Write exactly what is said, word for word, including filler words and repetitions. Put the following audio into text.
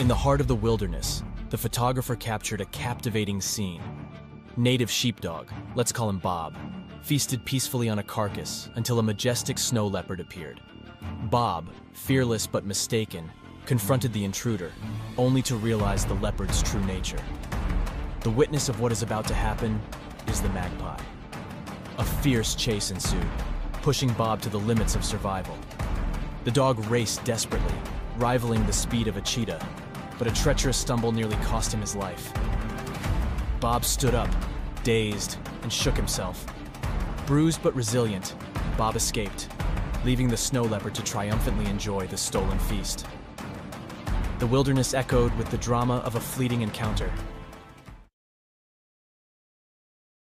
In the heart of the wilderness, the photographer captured a captivating scene. Native sheepdog, let's call him Bob, feasted peacefully on a carcass until a majestic snow leopard appeared. Bob, fearless but mistaken, confronted the intruder, only to realize the leopard's true nature. The witness of what is about to happen is the magpie. A fierce chase ensued, pushing Bob to the limits of survival. The dog raced desperately, rivaling the speed of a cheetah, but a treacherous stumble nearly cost him his life. Bob stood up, dazed, and shook himself. Bruised but resilient, Bob escaped, leaving the snow leopard to triumphantly enjoy the stolen feast. The wilderness echoed with the drama of a fleeting encounter.